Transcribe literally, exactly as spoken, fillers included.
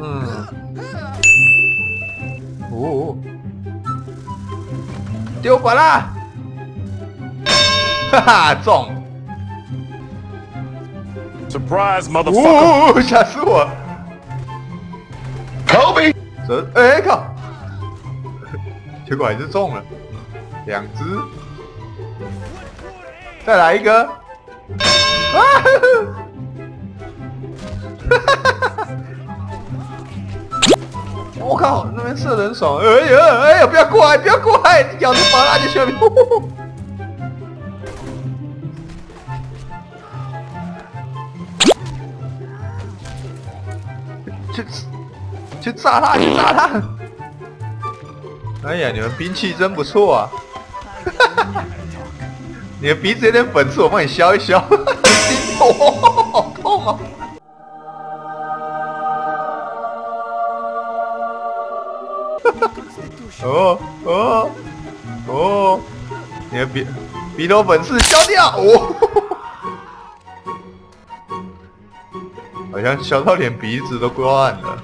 嗯，哦，丢板啦！哈哈，中 ！Surprise motherfucker！ 哦，吓死我 ！Kobe， 这哎靠，结果还是中了，两只，再来一个。 啊！我靠，那边射人爽！哎呀哎呀，不要过来，不要过来！咬着麻辣就去那边。去去炸他！去炸他！哎呀，你们兵器真不错啊！你的鼻子有点粉刺，我帮你削一削。 哦，好痛啊！哦哦哦！你的鼻鼻头粉刺削掉，哦，好像削到连鼻子都快烂了。